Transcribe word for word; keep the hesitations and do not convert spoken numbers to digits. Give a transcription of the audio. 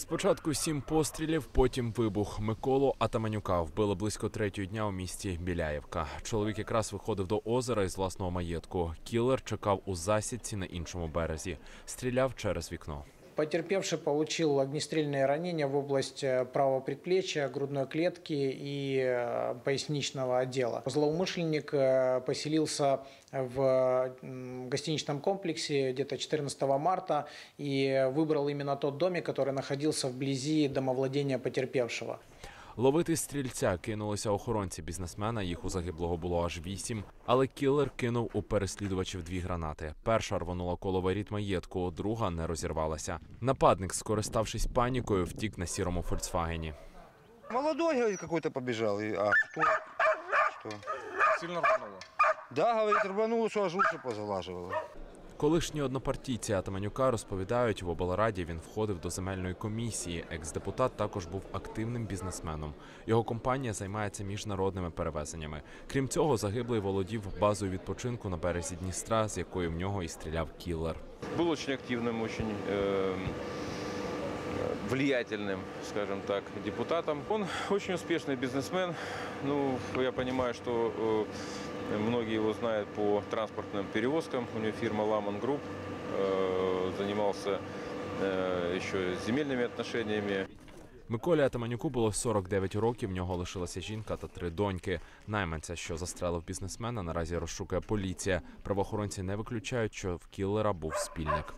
Спочатку сім пострілів, потім вибух. Миколу Атаманюка вбили близько третьої дня у місті Біляєвка. Чоловік якраз виходив до озера із власного маєтку. Кілер чекав у засідці на іншому березі. Стріляв через вікно. Потерпевший получил огнестрельные ранения в область правого предплечья, грудной клетки и поясничного отдела. Злоумышленник поселился в гостиничном комплексе где-то четырнадцатого марта и выбрал именно тот домик, который находился вблизи домовладения потерпевшего. Ловити стрільця кинулися охоронці бізнесмена, їх у загиблого було аж вісім. Але кілер кинув у переслідувачів дві гранати. Перша рвонула коло воріт маєтку, друга не розірвалася. Нападник, скориставшись панікою, втік на сірому «Фольксвагені». Молодой, говорить, какой-то побежал. А кто? Что? Сильно рвануло? Да, говорит, рвануло, что аж лучше позалаживало. Колишні однопартійці Атаманюка розповідають, в облраді він входив до земельної комісії. Екс-депутат також був активним бізнесменом. Його компанія займається міжнародними перевезеннями. Крім цього, загиблий володів базою відпочинку на березі Дністра, з якої в нього і стріляв кілер. Був дуже активним, дуже влиятельним, скажем так, депутатом. Він дуже успішний бізнесмен. Ну, я розумію, що... Многие его знают по транспортным перевозкам. У него фирма «Ламан Групп», занимался еще земельными отношениями. Миколі Атаманюку було сорок дев'ять років, в нього лишилася жінка та три доньки. Найманця, що застрелив бізнесмена, наразі розшукує поліція. Правоохоронці не виключають, що в кілера був спільник.